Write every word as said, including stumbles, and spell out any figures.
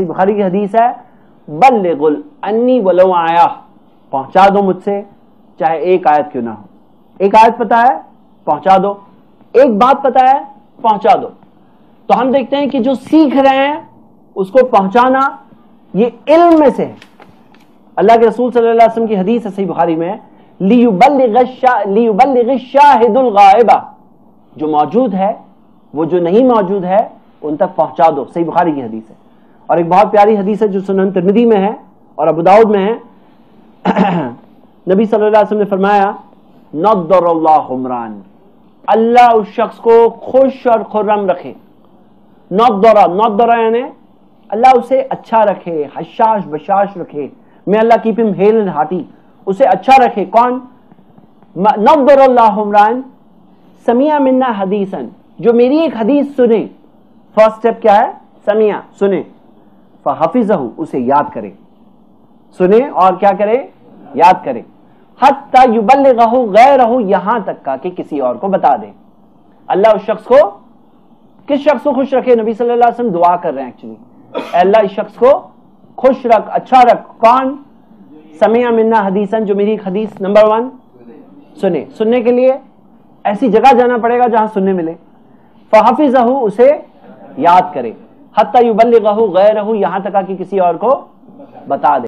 बुखारी की हदीस है, बल्लिगुल अन्नी वलो आया, पहुंचा दो मुझसे चाहे एक आयत क्यों ना हो। एक आयत पता है, पहुंचा दो। एक बात पता है, पहुंचा दो। तो हम देखते हैं कि जो सीख रहे हैं उसको पहुंचाना ये इल्म में से है। अल्लाह के रसूल सल्लल्लाहु अलैहि वसल्लम की हदीस है सही बुखारी में, लियुबल्लिग शाहिदुल गायबा, जो मौजूद है वो जो नहीं मौजूद है उन तक पहुंचा दो। सही बुखारी की हदीस है। और एक बहुत प्यारी हदीस है जो सुनन तिर्मिदी में है और अबू दाऊद में है। नबी सल्लल्लाहु अलैहि वसल्लम ने फरमाया, नद्दरल्लाहु इमरान, अल्लाह उस शख्स को खुश और खुर्रम रखे। नद्दरा, नद्दरा यानी अल्लाह उसे अच्छा रखे, हशाश बशाश रखे। मैं Allah keep him hale and hearty, उसे अच्छा रखे। कौन? नद्दरल्लाहु इमरान समिया मिन्ना हदीसन, जो मेरी एक हदीस सुने। फर्स्ट स्टेप क्या है? समिया, सुने। फ़हफ़िज़हु, उसे याद करे, सुने और क्या करे? याद करे। हत्ता युबल्लिगहु गैरहु, यहां तक का कि किसी और को बता दे। अल्लाह उस शख्स को, किस शख्स को खुश रखे? नबी सल्लल्लाहु अलैहि वसल्लम दुआ कर रहे हैं एक्चुअली, अल्लाह इस शख्स को खुश रख, अच्छा रख। कौन? समिया मिन्ना हदीसन, जो मेरी हदीस, नंबर वन सुने। सुनने के लिए ऐसी जगह जाना पड़ेगा जहां सुनने मिले। फ़हफ़िज़हु, उसे याद करे। हत्ता युबल्लिगहु गैरहु, यहां तक कि किसी और को बता दे।